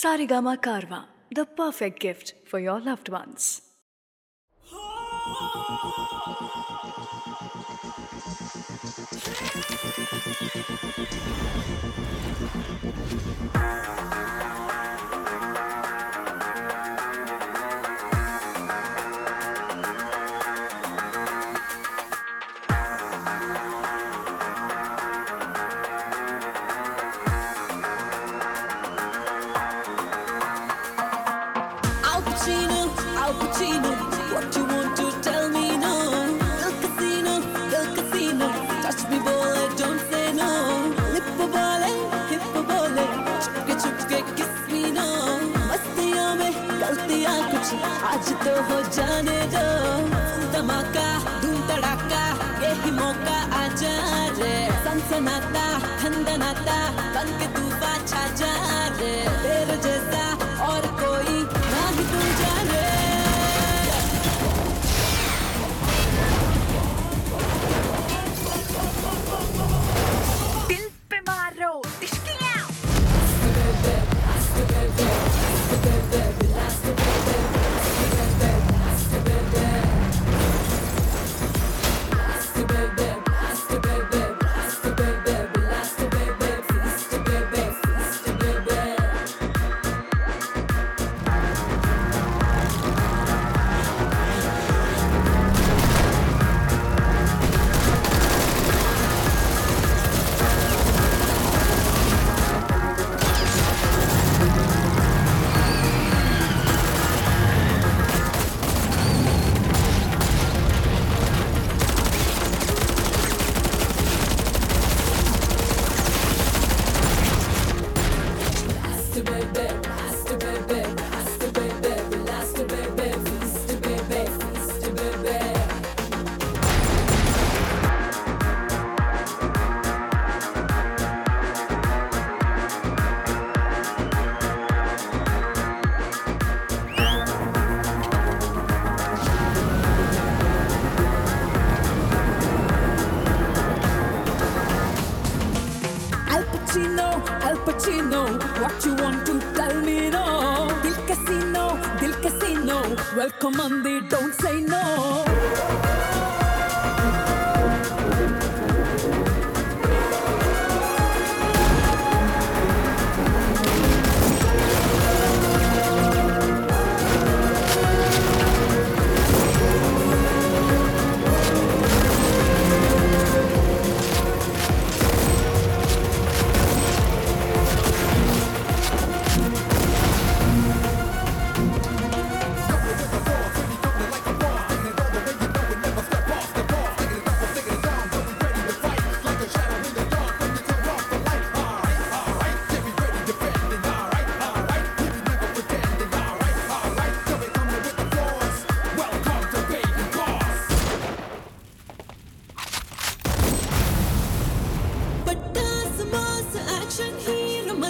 Saregama Carvaan, the perfect gift for your loved ones. What you want to tell me, no? The casino, touch me, boy, don't say no. Lipo bole, chupke, kiss me, no. Mastiyon mein galtiyan kuch, aaj to ho jaane do. Dhamaka, dhoom tadaka, yehi mauka aaja re. Sansanata, thandanata, ban ke tufaan chha ja re. Tere jaisa aur koi nahi tu jaane. Al Pacino, what you want to tell me, no? Dil Casino, welcome on the don't say no.